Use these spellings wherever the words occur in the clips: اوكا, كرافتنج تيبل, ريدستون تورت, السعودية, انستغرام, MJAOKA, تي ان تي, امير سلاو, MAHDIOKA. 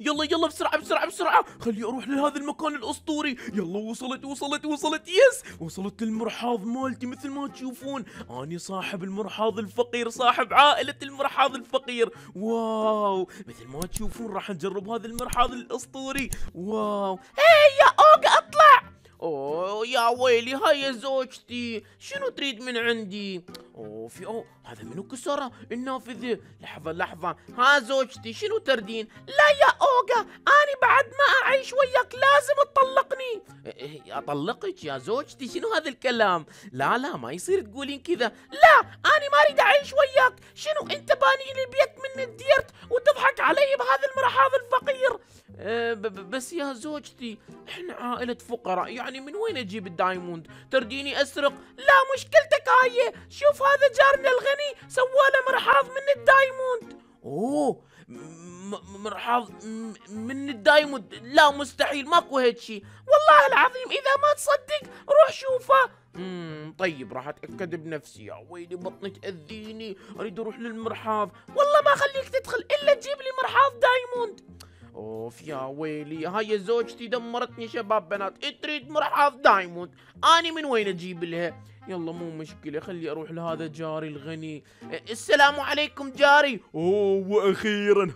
يلا يلا بسرعة بسرعة بسرعة، خلي اروح لهذا المكان الاسطوري. يلا وصلت وصلت وصلت، يس وصلت للمرحاض مالتي. مثل ما تشوفون اني صاحب المرحاض الفقير، صاحب عائلة المرحاض الفقير. واو مثل ما تشوفون راح نجرب هذا المرحاض الاسطوري. واو هيا اوكا اطلع. اوه يا ويلي، هاي زوجتي، شنو تريد من عندي؟ اوه في اوه هذا منو كسره النافذة؟ لحظة لحظة، ها زوجتي شنو تردين؟ لا يا اوغا، أنا بعد ما أعيش وياك لازم تطلقني. أطلقك يا زوجتي؟ شنو هذا الكلام؟ لا لا ما يصير تقولين كذا. لا أنا ما أريد أعيش وياك، شنو أنت باني لي بيت من الديرت وتضحك علي بهذا المرحاض الفقير؟ بس يا زوجتي احنا عائلة فقراء، يعني من وين أجيب الدايموند؟ ترديني أسرق؟ لا مشكلتك هاي، شوف هذا جارنا الغني سوى له مرحاض من الدايموند. اوه مرحاض من الدايموند؟ لا مستحيل ماكو هيك شيء، والله العظيم اذا ما تصدق روح شوفه. طيب راح اتاكد بنفسي. يا ويلي بطني تاذيني، اريد اروح للمرحاض. والله ما خليك تدخل الا تجيب لي مرحاض دايموند. اوف يا ويلي، هاي زوجتي دمرتني. شباب بنات تريد مرحاض دايموند، اني من وين اجيب لها؟ يلا مو مشكلة، خلي اروح لهذا جاري الغني. السلام عليكم جاري. اوه واخيرا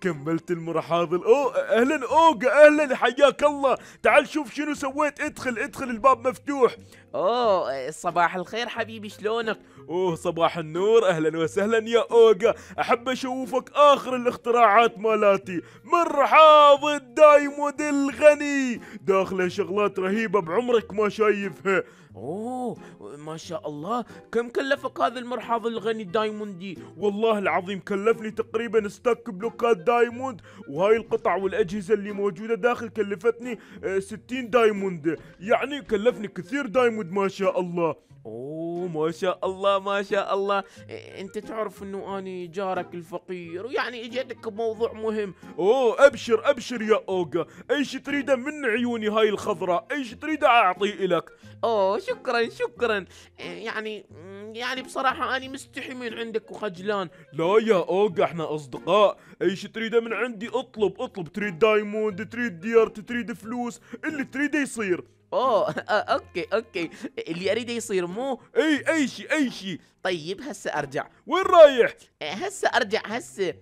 كملت المرحاض. اوه اهلا اوغا، اهلا حياك الله، تعال شوف شنو سويت. ادخل ادخل، الباب مفتوح. اوه صباح الخير حبيبي، شلونك؟ اوه صباح النور، اهلا وسهلا يا اوغا، احب اشوفك اخر الاختراعات مالاتي. مرحاض الدايموند الغني داخله شغلات رهيبة بعمرك ما شايفها. اوه ما شاء الله، كم كلفك هذا المرحاض الغني الدايموندي؟ والله العظيم كلفني تقريبا ستاك بلوكات دايموند، وهاي القطع والاجهزه اللي موجوده داخل كلفتني 60 دايموند، يعني كلفني كثير دايموند ما شاء الله. اوه ما شاء الله ما شاء الله، انت تعرف انه اني جارك الفقير ويعني اجيتك بموضوع مهم. اوه ابشر ابشر يا اوغا، اي شي تريده من عيوني هاي الخضراء، اي شي تريده اعطيه الك. اوه شكرا شكرا، يعني بصراحة أنا مستحي من عندك وخجلان. لا يا أوغا احنا أصدقاء، أي شي تريده من عندي اطلب اطلب، تريد دايموند تريد ديارت تريد فلوس، اللي تريده يصير. اوه اوكي اللي اريده يصير مو اي شي. طيب هسه ارجع. وين رايح؟ هسه ارجع هسه.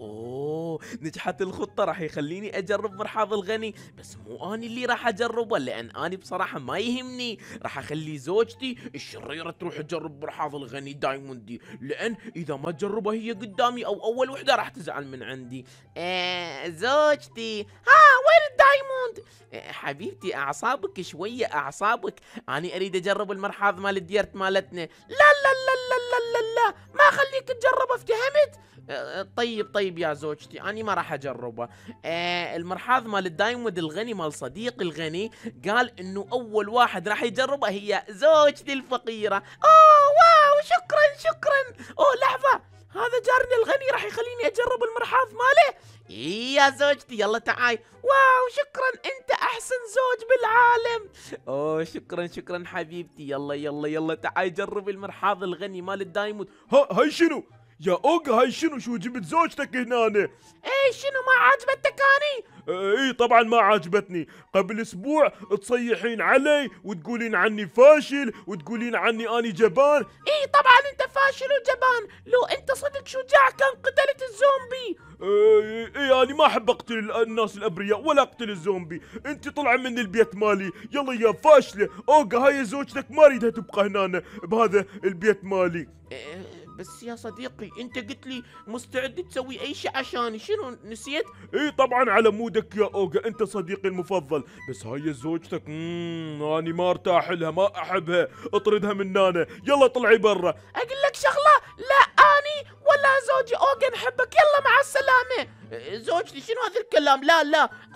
اوه نجحت الخطة، راح يخليني اجرب مرحاض الغني، بس مو اني اللي راح اجربه لان اني بصراحة ما يهمني، راح اخلي زوجتي الشريرة تروح تجرب مرحاض الغني دايموندي، لان اذا ما تجربه هي قدامي او اول وحدة راح تزعل من عندي. زوجتي ها وين الدايموند؟ حبيبتي اعصابك شوية اعصابك، اني اريد اجرب المرحاض مال الديرت مالتنا. لا لا لا لا لا لا, لا. ما اخليك تجربه افتهمت؟ طيب يا زوجتي أنا ما راح أجربه. المرحاض مال الدايموند الغني مال صديقي الغني قال إنه أول واحد راح يجربه هي زوجتي الفقيرة. أوه واو شكرا. أوه لحظة، هذا جارنا الغني راح يخليني أجرب المرحاض ماله. إيه يا زوجتي يلا تعاي. واو شكرا، أنت أحسن زوج بالعالم. أوه شكرا حبيبتي، يلا تعاي جرب المرحاض الغني مال الدايموند. هاي شنو؟ يا اوغا هاي شنو؟ شو جبت زوجتك هنا؟ اي شنو ما عجبتك اني؟ اي طبعا ما عجبتني، قبل اسبوع تصيحين علي وتقولين عني فاشل وتقولين عني اني جبان. اي طبعا انت فاشل وجبان، لو انت صدق شجاع كان قتلت الزومبي. اي انا ما احب اقتل الناس الابرياء ولا اقتل الزومبي، انت طلع من البيت مالي، يلا يا فاشله. اوغا هاي زوجتك ما اريدها تبقى هنا بهذا البيت مالي. بس يا صديقي انت قلت لي مستعد تسوي اي شيء عشاني، شنو نسيت؟ اي طبعا على مودك يا اوغا، انت صديقي المفضل، بس هاي زوجتك اني ما ارتاح لها ما احبها، اطردها من هنا، يلا طلعي برا. اقول لك شغله، لا اني ولا زوجي اوغا نحبك، يلا مع السلامه. زوجتي شنو هذا الكلام؟ لا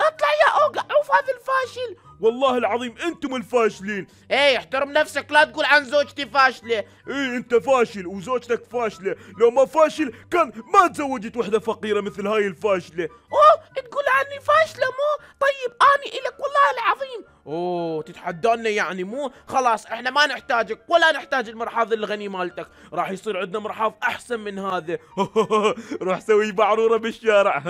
اطلع يا اوغا، عوف هذا الفاشل. والله العظيم انتم الفاشلين. ايه احترم نفسك، لا تقول عن زوجتي فاشله. ايه انت فاشل وزوجتك فاشله، لو ما فاشل كان ما تزوجت وحده فقيره مثل هاي الفاشله. اوه تقول عني فاشله مو؟ طيب اني الك والله العظيم. اوه تتحدوني يعني مو؟ خلاص احنا ما نحتاجك ولا نحتاج المرحاض الغني مالتك، راح يصير عندنا مرحاض احسن من هذا. روح سوي بعروره بالشارع.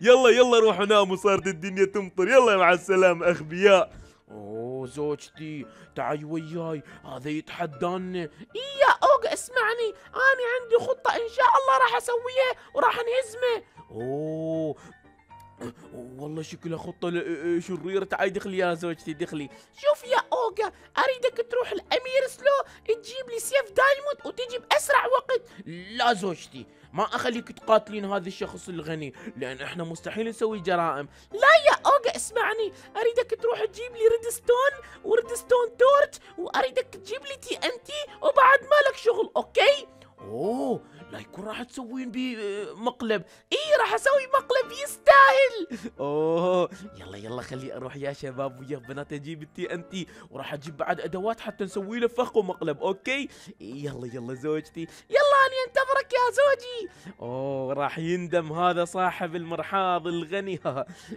يلا يلا روحوا ناموا، صارت الدنيا تمطر. يلا مع السلامه اغبياء. اوه زوجتي تعي وياي، هذا يتحدانا. يا اوغا اسمعني، انا عندي خطه ان شاء الله راح اسويها وراح نهزمه. اوه والله شكلها خطه شريره. تعي دخلي يا زوجتي دخلي. شوف يا اوغا، اريدك تروح الامير سلو تجيب لي سيف دايموند وتجي باسرع وقت. لا زوجتي ما اخليك تقاتلين هذا الشخص الغني لان احنا مستحيل نسوي جرائم. لا يا اوغا اسمعني، اريدك تروح تجيب لي ريدستون وريدستون تورت، واريدك تجيب لي تي ان تي، وبعد مالك شغل اوكي؟ اوه لا يكون راح تسوين بي مقلب. اي راح اسوي مقلب يستاهل. اوه يلا يلا خلي اروح يا شباب ويا بنات اجيب التي ان تي، وراح اجيب بعد ادوات حتى نسوي له فخ ومقلب اوكي. يلا يلا زوجتي، يلا انا انتظرك يا زوجي. اوه راح يندم هذا صاحب المرحاض الغني.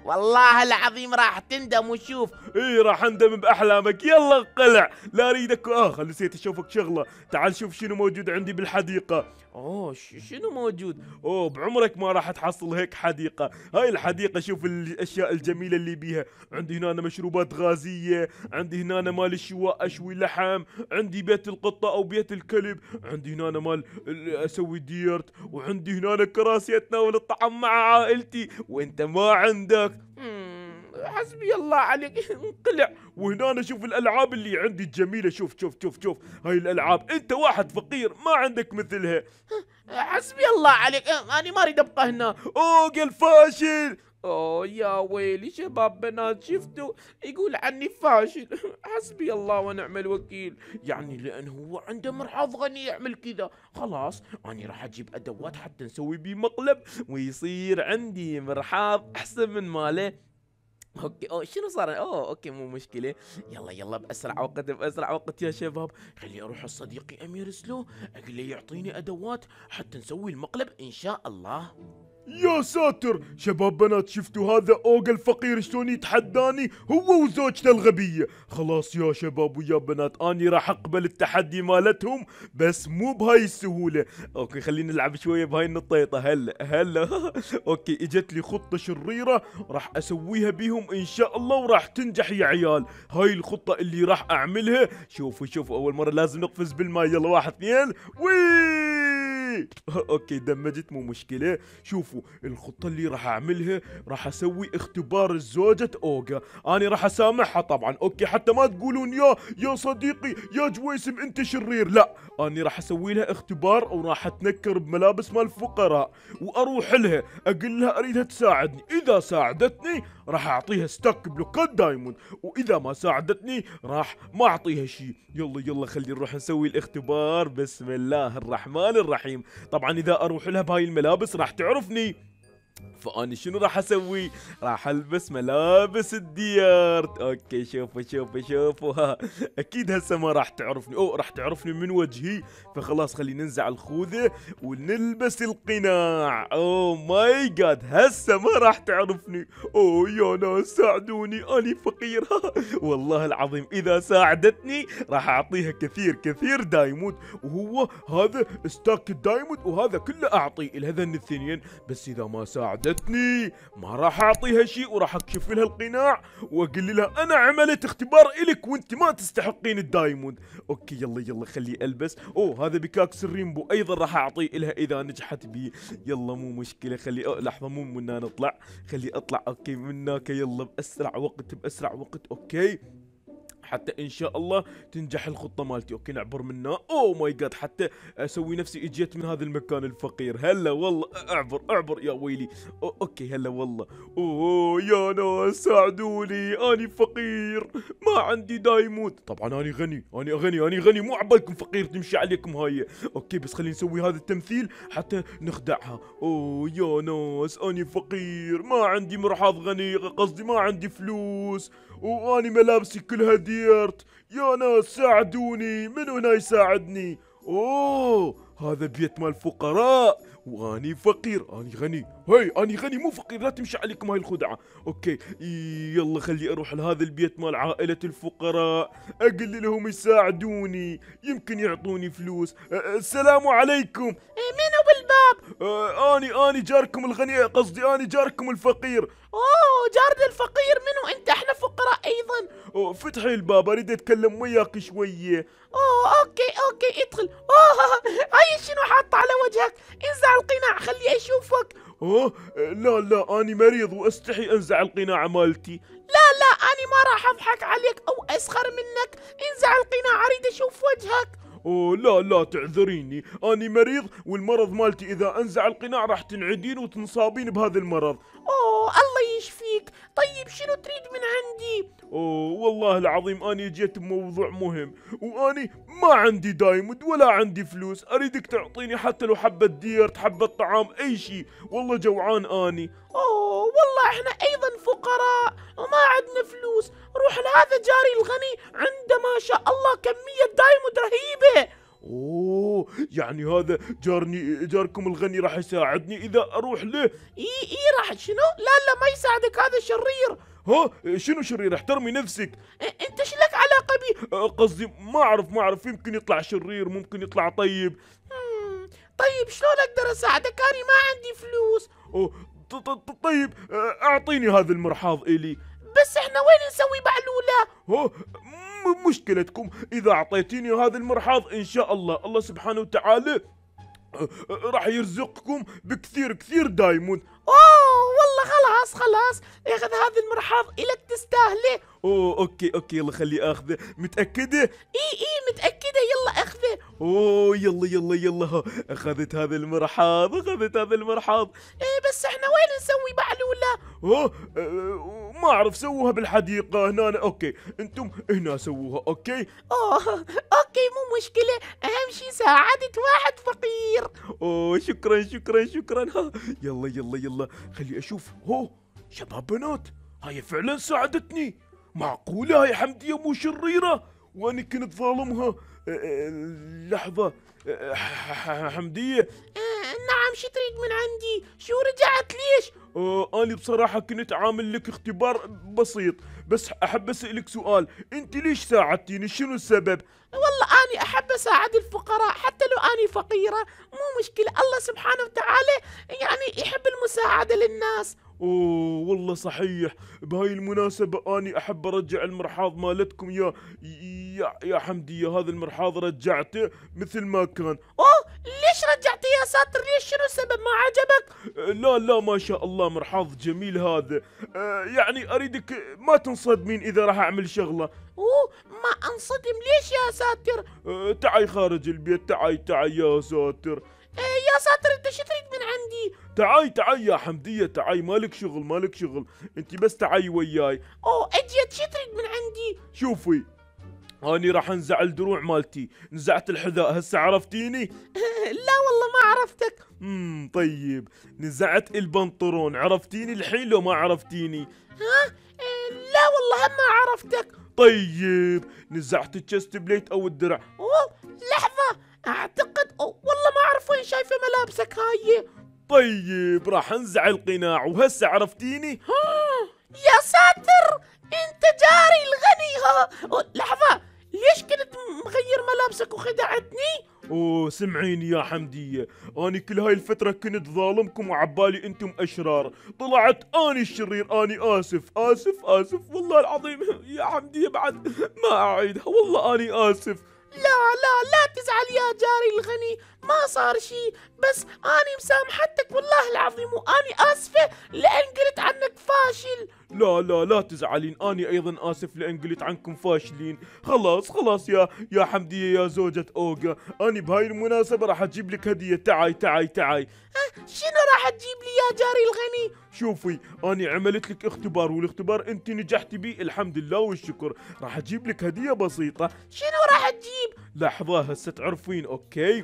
والله العظيم راح تندم وشوف. اي راح اندم باحلامك. يلا قلع، لا اريدك. نسيت اشوفك شغله، تعال شوف شنو موجود عندي بالحديقه. اوه شنو موجود؟ اوه بعمرك ما راح تحصل هيك حديقه، هاي الحديقه شوف الاشياء الجميله اللي بيها، عندي هنا مشروبات غازيه، عندي هنا مال الشواء اشوي لحم، عندي بيت القطه او بيت الكلب، عندي هنا مال اسوي ديرت، وعندي هنا كراسي اتناول الطعام مع عائلتي، وانت ما عندك. حسبي الله عليك انقلع. وهنا شوف الالعاب اللي عندي الجميله، شوف شوف شوف شوف هاي الالعاب، انت واحد فقير ما عندك مثلها. حسبي الله عليك انا ما اريد ابقى هنا. اوغا الفاشل. اوه يا ويلي شباب بنات شفتوا يقول عني فاشل. حسبي الله ونعم الوكيل، يعني لان هو عنده مرحاض غني يعمل كذا. خلاص انا راح اجيب ادوات حتى نسوي بيه مقلب ويصير عندي مرحاض احسن من ماله. اوكي شنو صار؟ اوكي مو مشكله. يلا يلا باسرع وقت باسرع وقت يا شباب، خلي اروح لصديقي امير سلو اقول له يعطيني ادوات حتى نسوي المقلب ان شاء الله. يا ساتر شباب بنات شفتوا هذا اوغا الفقير شلون يتحداني هو وزوجته الغبيه. خلاص يا شباب ويا بنات اني راح اقبل التحدي مالتهم بس مو بهاي السهوله. اوكي خلينا نلعب شويه بهاي النطيطه. هلا هلا. اوكي اجت لي خطه شريره راح اسويها بيهم ان شاء الله وراح تنجح يا عيال. هاي الخطه اللي راح اعملها. شوفوا شوفوا اول مره لازم نقفز بالماء. يلا واحد اثنين اوكي دمجت مو مشكلة. شوفوا الخطة اللي راح اعملها، راح اسوي اختبار الزوجة اوغا، انا راح اسامحها طبعا اوكي حتى ما تقولون يا صديقي يا جويسم انت شرير، لا انا راح اسوي لها اختبار وراح اتنكر بملابس مال الفقراء واروح لها اقول لها اريدها تساعدني، اذا ساعدتني راح اعطيها ستاك بلوكات دايموند، واذا ما ساعدتني راح ما اعطيها شيء. يلا يلا خلينا نروح نسوي الاختبار. بسم الله الرحمن الرحيم. طبعا اذا اروح لها بهاي الملابس راح تعرفني، فاني شنو راح اسوي؟ راح البس ملابس الديارت. اوكي شوفوا شوفوا شوفوا اكيد هسه ما راح تعرفني، راح تعرفني من وجهي، فخلاص خلينا ننزع الخوذه ونلبس القناع. اوه ماي جاد هسه ما راح تعرفني. اوه يا ناس ساعدوني اني فقير. والله العظيم اذا ساعدتني راح اعطيها كثير كثير دايموند، وهو هذا ستاك الدايموند وهذا كله اعطيه لهذين الثنين، بس اذا ما ساعدتني ما راح اعطيها شيء وراح اكشف لها القناع واقول لها انا عملت اختبار الك وانت ما تستحقين الدايموند. اوكي يلا يلا خليه البس. هذا بكاكس الريمبو ايضا راح اعطيه لها اذا نجحت بيه. يلا مو مشكله خلي لحظه مو منا نطلع، خلي اطلع اوكي مناك. يلا باسرع وقت باسرع وقت اوكي حتى ان شاء الله تنجح الخطه مالتي. اوكي نعبر منها. اوه ماي جاد حتى اسوي نفسي اجيت من هذا المكان الفقير. هلا والله اعبر اعبر يا ويلي. اوكي هلا والله. اوه يا ناس ساعدوني اني فقير ما عندي دايموند، طبعا اني غني اني غني اني غني مو عبالكم فقير تمشي عليكم هاي. اوكي بس خلينا نسوي هذا التمثيل حتى نخدعها. اوه يا ناس اني فقير ما عندي مرحاض غني، قصدي ما عندي فلوس واني ملابسي كلها ديرت، يا ناس ساعدوني من هنا يساعدني. اوه هذا بيت مال الفقراء واني فقير، اني غني. هاي اني غني مو فقير، لا تمشي عليكم هاي الخدعه. اوكي يلا خلي اروح لهذا البيت مال عائله الفقراء، اقول لهم يساعدوني، يمكن يعطوني فلوس. السلام عليكم. منو بالباب؟ اني جاركم الغني، قصدي اني جاركم الفقير. اوه جارنا الفقير، منو انت؟ احنا فقراء ايضا. فتحي الباب، اريد اتكلم وياك شويه. اوه اوكي ادخل. اوه هاي شنو حاطه على وجهك؟ انزع القناع خلي اشوفك. اوه لا اني مريض واستحي انزع القناع مالتي. لا اني ما راح اضحك عليك او اسخر منك، انزع القناع اريد اشوف وجهك. اوه لا تعذريني، اني مريض والمرض مالتي اذا انزع القناع راح تنعدين وتنصابين بهذا المرض. اوه الله يشفيك. طيب شنو تريد من عندي؟ اوه والله العظيم اني جيت بموضوع مهم، واني ما عندي دايموند ولا عندي فلوس، اريدك تعطيني حتى لو حبة ديرت، حبة طعام، اي شيء، والله جوعان اني. اوه والله احنا ايضا فقراء وما عندنا فلوس. روح لهذا جاري الغني، عنده ما شاء الله كمية دايموند رهيبة. اوه يعني هذا جاركم الغني راح يساعدني اذا اروح له؟ اي راح. شنو؟ لا ما يساعدك، هذا شرير. ها شنو شرير؟ احترمي نفسك. انت ايش لك علاقه بي؟ قصدي ما اعرف، يمكن يطلع شرير ممكن يطلع طيب. طيب شلون اقدر اساعدك؟ انا ما عندي فلوس. طيب اعطيني هذا المرحاض الي. بس احنا وين نسوي بعلوله؟ مشكلتكم، اذا اعطيتيني هذا المرحاض ان شاء الله سبحانه وتعالى راح يرزقكم بكثير كثير دايموند. اوه والله خلاص اخذ هذا المرحاض الك، تستاهله. اوه اوكي يلا خليه اخذه. متاكده؟ اي متاكده، يلا اخذه. اوه يلا اخذت هذا المرحاض، بس احنا وين نسوي بعلوله؟ ما اعرف، سووها بالحديقه هنا. اوكي انتم هنا سووها. اوكي اوكي مو مشكله، اهم شيء ساعدت واحد فقير. اوه شكرا. يلا خلي اشوف. شباب بنات، هاي فعلا ساعدتني. معقوله هاي حمديه مو شريره وانا كنت ظالمها؟ لحظه، حمديه. نعم شو تريد من عندي؟ شو رجعت ليش؟ أنا بصراحة كنت عامل لك اختبار بسيط، بس أحب أسألك سؤال، أنت ليش ساعدتيني؟ شنو السبب؟ والله أنا أحب أساعد الفقراء حتى لو أنا فقيرة، مو مشكلة، الله سبحانه وتعالى يعني يحب المساعدة للناس. اوه والله صحيح. بهاي المناسبة اني احب ارجع المرحاض مالتكم يا حمدية، هذا المرحاض رجعته مثل ما كان. اوه ليش رجعته يا ساتر؟ ليش؟ شنو السبب؟ ما عجبك؟ لا ما شاء الله مرحاض جميل هذا. يعني اريدك ما تنصدمين اذا راح اعمل شغلة. اوه ما انصدم ليش يا ساتر؟ تعي خارج البيت، تعي يا ساتر. يا ساتر انت شو تريد من عندي؟ تعاي يا حمدية، تعاي، مالك شغل، انت بس تعاي وياي. اوه اجيت، شو تريد من عندي؟ شوفي اني راح انزع الدروع مالتي، نزعت الحذاء، هسه عرفتيني؟ لا والله ما عرفتك. طيب نزعت البنطلون، عرفتيني الحين لو ما عرفتيني؟ ها؟ لا والله ما عرفتك. طيب نزعت الشست بليت او الدرع. اوه لحظة، اعتقد والله ما اعرف وين شايفه ملابسك هاي. طيب راح انزع القناع وهسه عرفتيني؟ يا ساتر انت جاري الغني. لحظه، ليش كنت مغير ملابسك وخدعتني؟ سمعيني يا حمدية، اني كل هاي الفترة كنت ظالمكم وعبالي انتم اشرار، طلعت اني الشرير. اني اسف والله العظيم يا حمدية، بعد ما اعيدها، والله اني اسف. لا تزعل يا جاري الغني، ما صار شيء، بس أنا مسامحتك والله العظيم، وأني آسفة لأن قلت عنك فاشل. لا تزعلين، أني أيضا آسف لأن قلت عنكم فاشلين. خلاص يا حمدية يا زوجة أوكا، أني بهاي المناسبة راح أجيب لك هدية. تعاي. شنو راح تجيب لي يا جاري الغني؟ شوفي أني عملت لك اختبار، والاختبار أنت نجحتي بيه الحمد لله والشكر، راح أجيب لك هدية بسيطة. شنو راح تجيب؟ لحظة هسه تعرفين. أوكي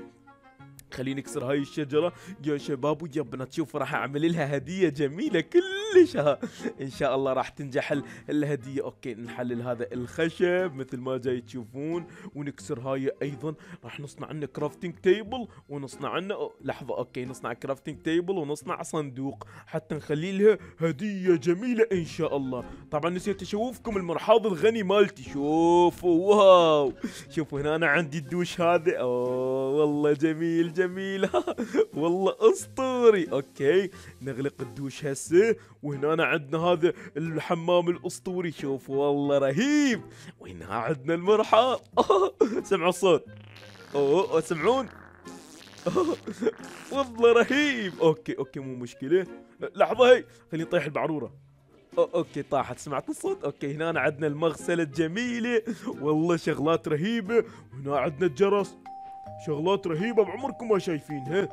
خليني اكسر هاي الشجرة يا شباب ويا بنات. شوفوا راح اعمل لها هدية جميلة كلشها، ان شاء الله راح تنجح الهدية. اوكي نحلل هذا الخشب مثل ما جاي تشوفون، ونكسر هاي ايضا. راح نصنع عنا كرافتنج تيبل، ونصنع عنا لحظة، اوكي نصنع كرافتنج تيبل ونصنع صندوق حتى نخلي لها هدية جميلة ان شاء الله. طبعا نسيت اشوفكم المرحاض الغني مالتي، شوفوا واو، شوفوا هنا انا عندي الدوش هذا، اوه والله جميل جميل والله اسطوري. اوكي نغلق الدوش هسه، وهنا عندنا هذا الحمام الاسطوري، شوف والله رهيب. وهنا عندنا المرحاض، سمعوا الصوت، اوه سمعون، والله رهيب. اوكي مو مشكله، لحظه هي خليني طيح البعروره. اوكي طاحت، سمعت الصوت. اوكي هنا عندنا المغسله الجميله، والله شغلات رهيبه. وهنا عندنا الجرس، شغلات رهيبه بعمركم ما شايفينها.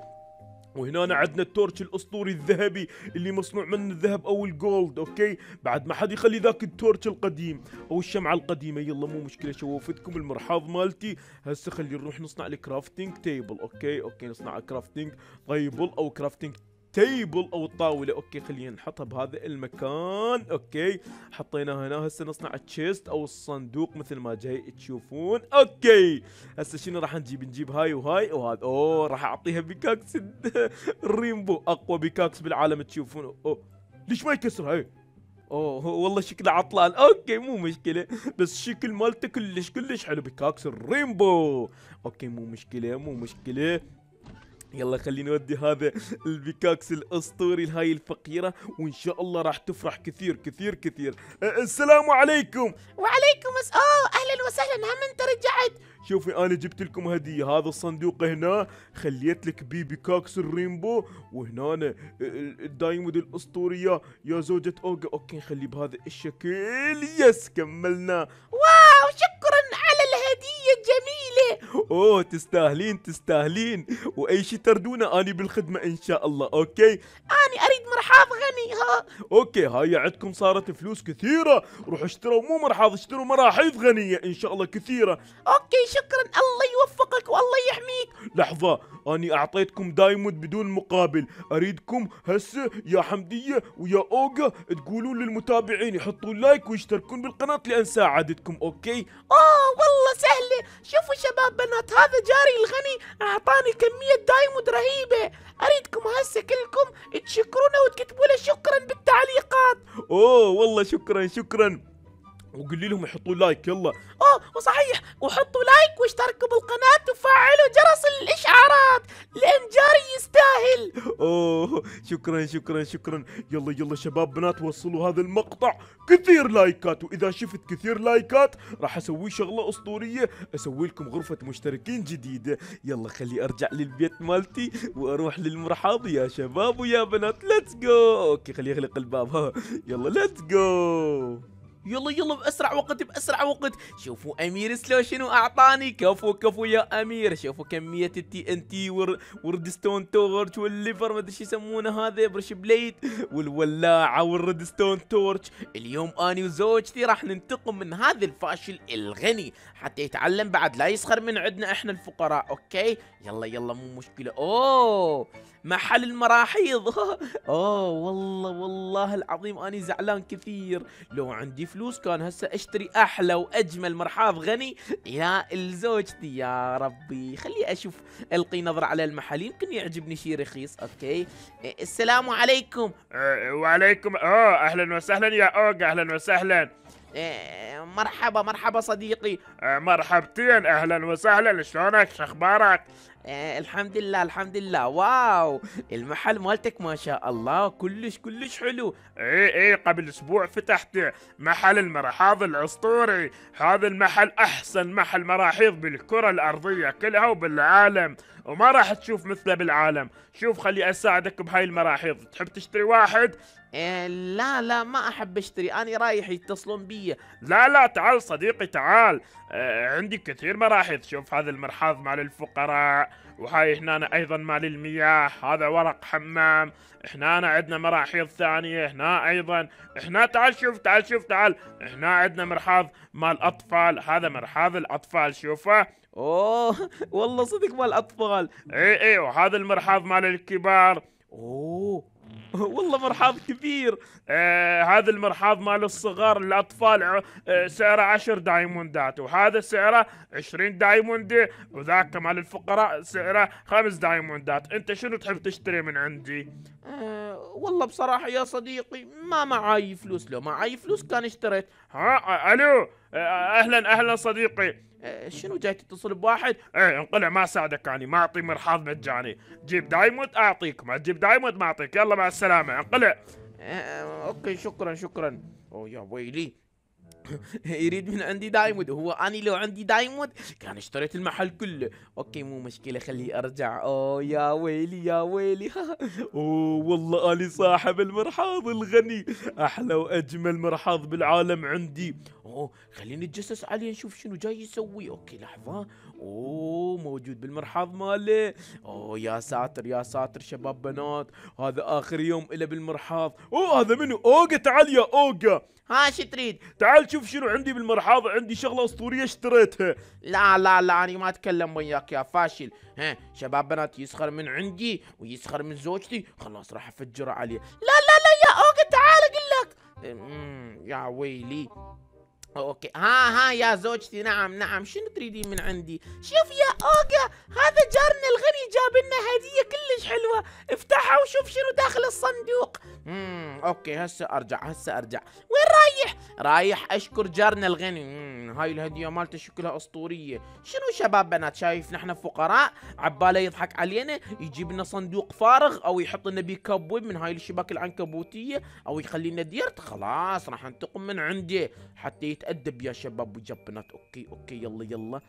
وهنا عندنا التورش الاسطوري الذهبي اللي مصنوع من الذهب او الجولد. اوكي بعد ما حد يخلي ذاك التورش القديم او الشمعه القديمه. يلا مو مشكله، شوفتكم المرحاض مالتي. هسه خلينا نروح نصنع الكرافتنج تيبل. اوكي نصنع كرافتنج تيبل او كرافتنج تيبل او الطاوله. اوكي خلينا نحطها بهذا المكان. اوكي حطيناها هنا. هسه نصنع التشيست او الصندوق مثل ما جاي تشوفون. اوكي هسه شنو راح نجيب هاي وهاي وهذا. اوه راح اعطيها بيكاكس الريمبو، اقوى بيكاكس بالعالم تشوفون. اوه ليش ما يكسر هاي؟ اوه والله شكله عطلان. اوكي مو مشكله، بس الشكل مالته كلش حلو، بيكاكس الريمبو. اوكي مو مشكله. يلا خليني اودي هذا البيكاكس الاسطوري لهاي الفقيره، وان شاء الله راح تفرح كثير كثير كثير. السلام عليكم. وعليكم اهلا وسهلا، هم انت رجعت. شوفي انا جبت لكم هديه، هذا الصندوق هنا خليت لك بيه بيكاكس الريمبو، وهنا الدايمود الاسطوريه يا زوجة اوغا. اوكي نخليه بهذا الشكل. يس كملنا. واو شكرا على الهديه الجميله. اوه تستاهلين، واي شيء تردونه اني بالخدمه ان شاء الله. اوكي اني اريد مرحاض غني. ها اوكي هاي عندكم صارت فلوس كثيره، روحوا اشتروا مو مرحاض، اشتروا مراحيض غنيه ان شاء الله كثيره. اوكي شكرا، الله يوفقك والله يحميك. لحظه، اني اعطيتكم دايموند بدون مقابل، اريدكم هسه يا حمديه ويا اوغا تقولون للمتابعين يحطون لايك ويشتركون بالقناه لان ساعدتكم. اوكي والله سهله. شوفوا شباب بنات، هذا جاري الغني اعطاني كميه دايموند رهيبه، اريدكم هسه كلكم تشكرونه وتكتبوا له شكرا بالتعليقات. اوه والله شكرا، وقولي لهم يحطوا لايك. يلا وصحيح، وحطوا لايك واشتركوا بالقناة وفعلوا جرس الاشعارات لان جاري يستاهل. اوه شكرا. يلا شباب بنات، وصلوا هذا المقطع كثير لايكات، واذا شفت كثير لايكات راح اسوي شغلة اسطورية، اسوي لكم غرفة مشتركين جديدة. يلا خلي ارجع للبيت مالتي واروح للمرحاض يا شباب ويا بنات. ليتس جو. اوكي خلي اغلق الباب. ها يلا ليتس جو، يلا بأسرع وقت. شوفوا أمير سلو شنو أعطاني. كفو يا أمير. شوفوا كمية التي ان تي والردستون تورتش والليفر، ما ادري شو يسمونه هذا، برش بليد والولاعة والردستون تورتش. اليوم أنا وزوجتي راح ننتقم من هذا الفاشل الغني حتى يتعلم بعد لا يسخر من عندنا احنا الفقراء. اوكي يلا مو مشكلة. اوه محل المراحيض. اوه والله العظيم أنا زعلان كثير، لو عندي فلوس كان هسه اشتري احلى واجمل مرحاض غني يا لزوجتي. يا ربي خلي اشوف، القي نظره على المحل يمكن يعجبني شيء رخيص. اوكي السلام عليكم. وعليكم اهلا وسهلا يا اوغا. اهلا وسهلا. مرحبا صديقي. مرحبتين، اهلا وسهلا. شلونك؟ شخبارك؟ الحمد لله. واو المحل مالتك ما شاء الله كلش حلو. ايه قبل اسبوع فتحته، محل المرحاض الاسطوري. هذا المحل احسن محل مراحيض بالكره الارضيه كلها وبالعالم، وما راح تشوف مثله بالعالم. شوف خلي اساعدك بهاي المراحيض، تحب تشتري واحد؟ لا ما احب اشتري، انا رايح يتصلون بي. لا تعال صديقي تعال، عندي كثير مراحيض. شوف هذا المرحاض مال الفقراء، وهاي هنا ايضا مال المياه، هذا ورق حمام. هنا عندنا مراحيض ثانيه، هنا ايضا. هنا تعال شوف، تعال شوف، تعال. هنا عندنا مرحاض مال اطفال، هذا مرحاض الاطفال شوفه. اوه والله صدق مال اطفال. اي وهذا المرحاض مال الكبار. اوه والله مرحاض كبير. هذا المرحاض مال الصغار الاطفال، سعره 10 دايموندات، وهذا سعره 20 دايموند، وذاك مال الفقراء سعره 5 دايموندات. انت شنو تحب تشتري من عندي؟ والله بصراحه يا صديقي ما معاي فلوس، لو معاي فلوس كان اشتريت. ها الو، اهلا اهلا صديقي. شنو جاي تتصل بواحد؟ ايه انقلع، ما ساعدك يعني، ما اعطي مرحاض مجاني، جيب دايموند اعطيك، ما تجيب دايموند ما اعطيك، يلا مع السلامة انقلع. اوكي شكرا شكرا. اوه يا ويلي يريد من عندي دايموند، هو اني لو عندي دايموند كان اشتريت المحل كله. اوكي مو مشكلة، خليه ارجع. اوه يا ويلي يا ويلي. اوه والله اني صاحب المرحاض الغني، احلى واجمل مرحاض بالعالم عندي. اوه خليني اتجسس عليه نشوف شنو جاي يسوي. اوكي لحظة، اوه موجود بالمرحاض ماله. اوه يا ساتر يا ساتر شباب بنات، هذا اخر يوم اله بالمرحاض. اوه هذا منو؟ اوقا تعال يا اوقا. ها شو تريد؟ تعال شوف شنو عندي بالمرحاض، عندي شغله اسطوريه اشتريتها. لا لا لا انا ما اتكلم وياك يا فاشل. ها شباب بنات يسخر من عندي ويسخر من زوجتي، خلاص راح افجره عليه. لا لا لا يا اوقا تعال اقول لك. يا ويلي. اوكي ها ها يا زوجتي، نعم نعم شنو تريدين من عندي؟ شوف يا اوقا، هذا جارنا الغني جاب لنا هديه كلش حلوه، افتحها وشوف شنو داخل الصندوق. اوكي هسه ارجع هسه ارجع. وين رايح؟ رايح اشكر جارنا الغني. هاي الهديه مالته شكلها اسطوريه. شنو شباب بنات، شايف نحن فقراء، عباله يضحك علينا يجيب لنا صندوق فارغ او يحط لنا بيه كبوب من هاي الشباك العنكبوتيه او يخلي لنا ديرت، خلاص راح انتقم من عنده حتى ادب يا شباب ويا بنات. اوكي اوكي يلا يلا.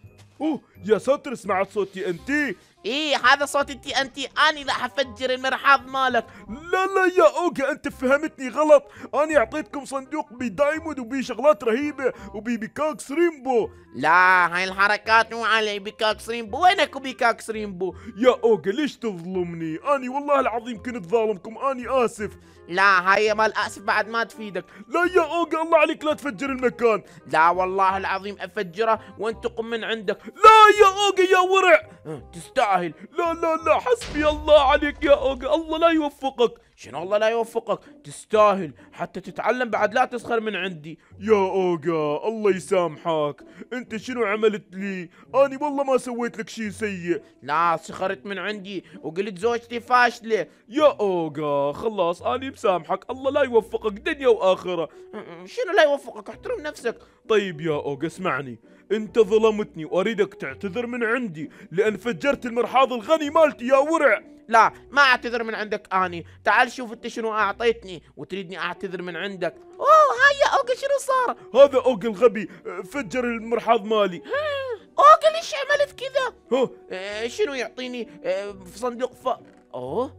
اوه يا ساتر، سمعت صوت تي ان تي؟ ايه هذا صوت التي ان تي، اني راح افجر المرحاض مالك. لا لا يا اوقا انت فهمتني غلط، اني اعطيتكم صندوق بدايموند وبي شغلات رهيبه وبي بيكاكس ريمبو. لا هاي الحركات مو علي. بيكاكس ريمبو وينك بيكاكس ريمبو؟ يا اوقا ليش تظلمني؟ اني والله العظيم كنت ظالمكم، اني اسف. لا هاي مال اسف بعد ما تفيدك. لا يا اوقا الله عليك لا تفجر المكان. لا والله العظيم افجره وانتقم من عندك. لا يا اوقا يا ورع تستاهل. لا لا لا حسبي الله عليك يا اوقا، الله لا يوفقك. شنو الله لا يوفقك؟ تستاهل حتى تتعلم بعد، لا تسخر من عندي. يا اوقا الله يسامحك، انت شنو عملت لي؟ اني والله ما سويت لك شيء سيء. لا سخرت من عندي وقلت زوجتي فاشله. يا اوقا خلاص اني بسامحك، الله لا يوفقك دنيا واخره. شنو لا يوفقك؟ احترم نفسك. طيب يا اوقا اسمعني، انت ظلمتني واريدك تعتذر من عندي لان فجرت المرحاض الغني مالتي يا ورع. لا ما اعتذر من عندك اني، تعال شوف انت شنو اعطيتني وتريدني اعتذر من عندك. اوه هاي يا اوقا شنو صار؟ هذا اوقا الغبي فجر المرحاض مالي. اوقا ليش عملت كذا؟ شنو يعطيني في صندوق اوه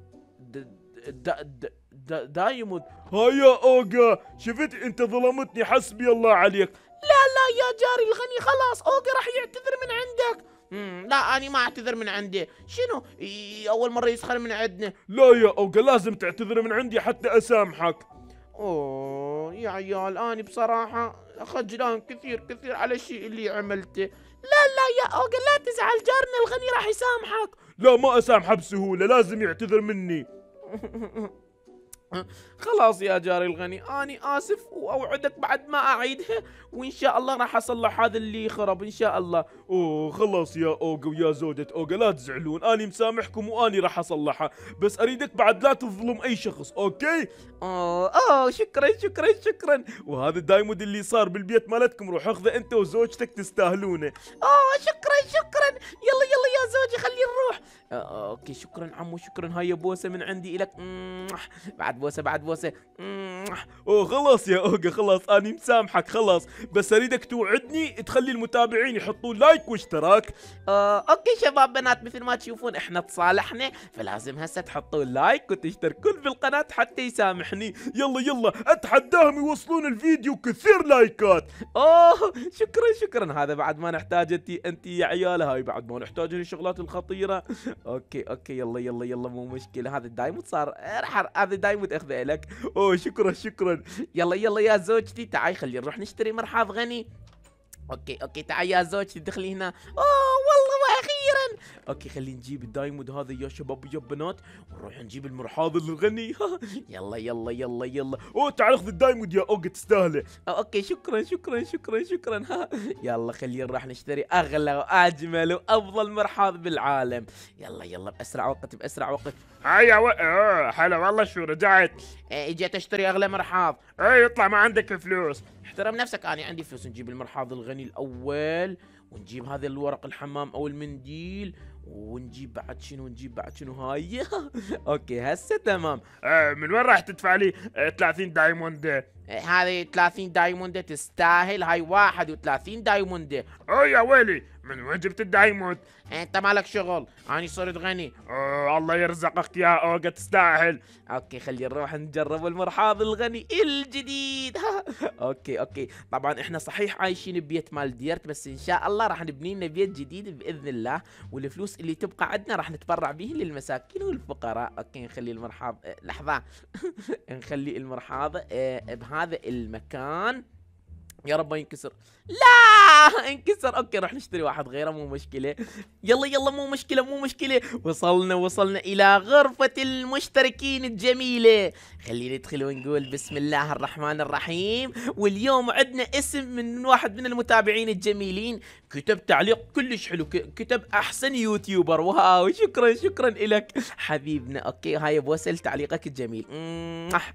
دايموند. هاي يا اوقا شفت انت ظلمتني، حسبي الله عليك. لا لا يا جاري الغني خلاص اوقا راح يعتذر من عندك. لا أنا ما أعتذر من عندي، شنو أول مرة يسخر من عندنا. لا يا أوقا لازم تعتذر من عندي حتى أسامحك. أوه يا عيال أنا بصراحة خجلان كثير كثير على الشيء اللي عملته. لا لا يا أوقا لا تزعل، جارنا الغني راح يسامحك. لا ما أسامحه بسهولة، لازم يعتذر مني. خلاص يا جاري الغني اني اسف، واوعدك بعد ما اعيدها وان شاء الله راح اصلح هذا اللي خرب ان شاء الله. اوه خلاص يا اوقا ويا زوجة اوقا لا تزعلون، اني مسامحكم واني راح اصلحها، بس اريدك بعد لا تظلم اي شخص اوكي؟ اوه شكرا شكرا شكرا. وهذا الدايموند اللي صار بالبيت مالتكم روح اخذه انت وزوجتك، تستاهلونه. اوه شكرا شكرا، يلا يلا يا زوجي خلينا نروح. اوكي شكرا عمو شكرا، هاي بوسه من عندي لك بعد بعد بوسه بعد بوسه. اوه خلاص يا اوكا خلاص اني مسامحك خلاص، بس اريدك توعدني تخلي المتابعين يحطون لايك واشتراك. اوكي شباب بنات، مثل ما تشوفون احنا تصالحنا، فلازم هسه تحطون لايك وتشتركون في القناه حتى يسامحني. يلا يلا اتحداهم يوصلون الفيديو كثير لايكات. اوه شكرا شكرا، هذا بعد ما نحتاج انت يا عيال، هاي بعد ما نحتاج الشغلات الخطيره. اوكي يلا يلا يلا مو مشكله، هذا الدايموند صار هذا الدايموند اخذه لك. اوه شكرا. يلا يلا يا زوجتي تعاي، خلينا نروح نشتري مرحاض غني. اوكي تعاي يا زوجتي، دخلي هنا. اوه والله واخيرا. اوكي خلينا نجيب الدايموند هذا يا شباب يا بنات، ونروح نجيب المرحاض الغني. يلا يلا يلا يلا. اوه تعال اخذ الدايموند يا اوقت تستاهله. اوكي شكرا. يلا خلينا نروح نشتري اغلى واجمل وافضل مرحاض بالعالم. يلا يلا باسرع وقت. هيا حلو والله، شو رجعت؟ اجيت اشتري اغلى مرحاض. اي اطلع، ما عندك فلوس. احترم نفسك، انا عندي فلوس. نجيب المرحاض الغني الاول، ونجيب هذا الورق الحمام او المنديل، ونجيب بعد شنو هاي. اوكي هسه تمام. من وين راح تدفع لي 30 دايموند؟ هذه 30 دايموند تستاهل، هاي 31 دايموند. او يا ويلي، من وين جبت الدايموند؟ انت مالك شغل، اني صرت غني. الله يرزقك يا اوقا تستاهل. اوكي خلينا نروح نجرب المرحاض الغني الجديد. اوكي طبعا احنا صحيح عايشين ببيت مال ديرت، بس ان شاء الله راح نبني لنا بيت جديد باذن الله، والفلوس اللي تبقى عندنا راح نتبرع به للمساكين والفقراء. اوكي نخلي المرحاض لحظه نخلي المرحاض بهذا المكان. يا رب ما ينكسر، لا انكسر. اوكي راح نشتري واحد غيره، مو مشكله. يلا مو مشكله. وصلنا الى غرفه المشتركين الجميله. خلينا ندخل ونقول بسم الله الرحمن الرحيم. واليوم عندنا اسم من واحد من المتابعين الجميلين، كتب تعليق كلش حلو، كتب احسن يوتيوبر. واو شكرا لك حبيبنا. اوكي هاي بوسه لتعليقك الجميل.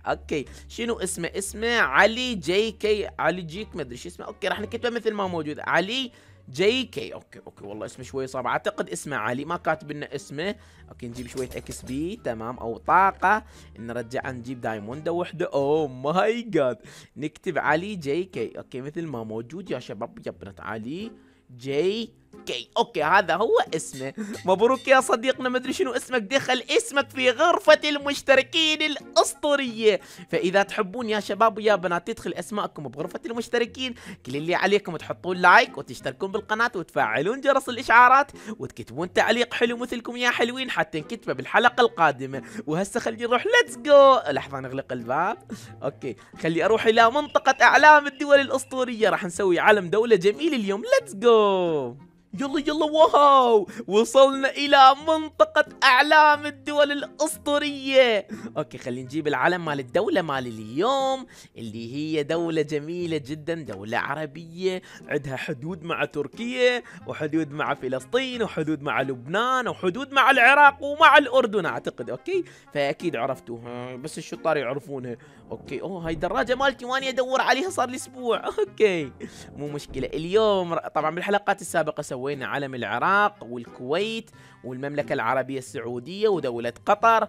اوكي شنو اسمه؟ اسمه علي جي كي، علي جي ما ادري شو اسمه. اوكي راح نكتبه مثل ما موجود، علي جي كي. اوكي والله اسمه شوي صعب، اعتقد اسمه علي، ما كاتب لنا اسمه. اوكي نجيب شويه اكس بي تمام او طاقه، نرجع نجيب دايموند وحده. اوه ماي جاد، نكتب علي جي كي. اوكي مثل ما موجود يا شباب يا بنات، علي جي كي. اوكي هذا هو اسمه. مبروك يا صديقنا، ما ادري شنو اسمك، دخل اسمك في غرفة المشتركين الاسطورية. فاذا تحبون يا شباب ويا بنات تدخل اسماءكم بغرفة المشتركين، كل اللي عليكم تحطون لايك وتشتركون بالقناة وتفعلون جرس الاشعارات وتكتبون تعليق حلو مثلكم يا حلوين حتى نكتبه بالحلقة القادمة. وهسه خلي نروح ليتس جو. لحظة نغلق الباب. اوكي خلي اروح الى منطقة اعلام الدول الاسطورية، راح نسوي علم دولة جميل اليوم. ليتس جو. يلا واو، وصلنا الى منطقة اعلام الدول الاسطورية. اوكي خلينا نجيب العلم مال الدولة مال اليوم، اللي هي دولة جميلة جدا، دولة عربية، عندها حدود مع تركيا، وحدود مع فلسطين، وحدود مع لبنان، وحدود مع العراق، ومع الاردن اعتقد. اوكي فاكيد عرفتوها، بس الشطار يعرفونها. اوكي اوه هاي الدراجة مالتي، واني ادور عليها صار لي اسبوع. اوكي مو مشكلة. اليوم طبعا بالحلقات السابقة سوينا علم العراق والكويت والمملكة العربية السعودية ودولة قطر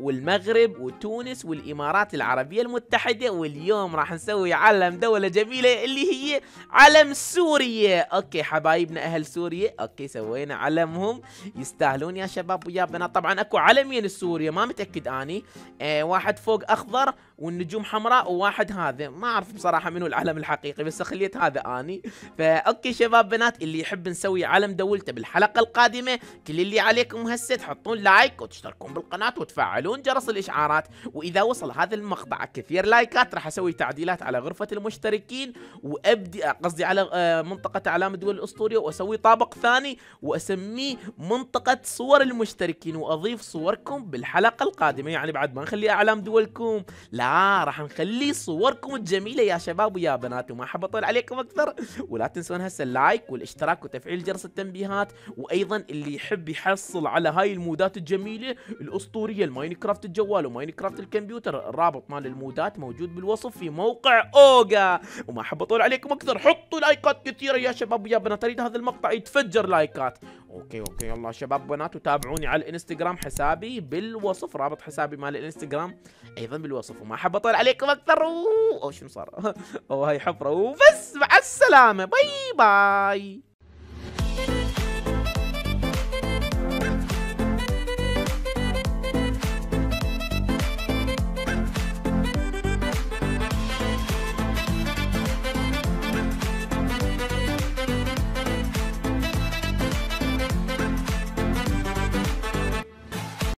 والمغرب وتونس والإمارات العربية المتحدة، واليوم راح نسوي علم دولة جميلة اللي هي علم سوريا. اوكي حبايبنا اهل سوريا، اوكي سوينا علمهم، يستاهلون يا شباب ويا بنات. طبعا اكو علمين لسوريا ما متأكد اني، واحد فوق اخضر والنجوم حمراء، وواحد هذا ما اعرف بصراحة منو العلم الحقيقي، بس خليت هذا اني. فاوكي شباب بنات، اللي يحب نسوي علم دولته بالحلقة القادمة، كل اللي عليكم هسه تحطون لايك وتشتركون بالقناة وتفعلون جرس الإشعارات، وإذا وصل هذا المقطع كثير لايكات راح أسوي تعديلات على غرفة المشتركين، وأبدي قصدي على منطقة أعلام الدول الأسطورية، وأسوي طابق ثاني وأسميه منطقة صور المشتركين، وأضيف صوركم بالحلقة القادمة. يعني بعد ما نخلي أعلام دولكم، لا راح نخلي صوركم الجميلة يا شباب ويا بنات. وما أحب أطول عليكم أكثر، ولا تنسون هسه اللايك والاشتراك وتفعيل جرس التنبيهات، وايضا اللي يحب يحصل على هاي المودات الجميله الاسطوريه الاسطوريه الماينكرافت الجوال وماينكرافت الكمبيوتر. الرابط مال المودات موجود بالوصف في موقع اوغا. وما احب اطول عليكم اكثر، حطوا لايكات كثيره يا شباب ويا بنات، اريد هذا المقطع يتفجر لايكات. اوكي يلا شباب بنات، وتابعوني على الانستغرام، حسابي بالوصف، رابط حسابي مال الانستغرام ايضا بالوصف. وما احب اطول عليكم اكثر، او شنو صار؟ او هاي حفره وبس، مع السلامه، باي باي.